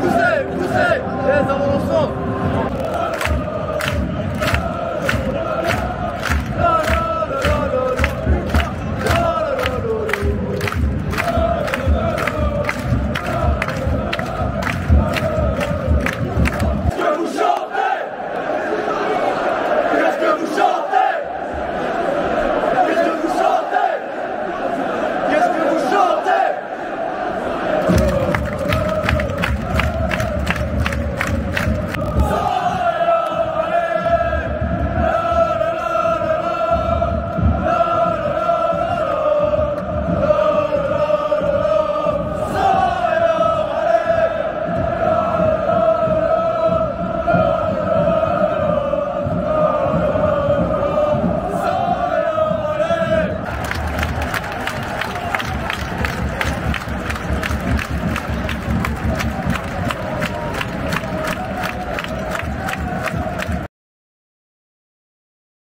Who's that?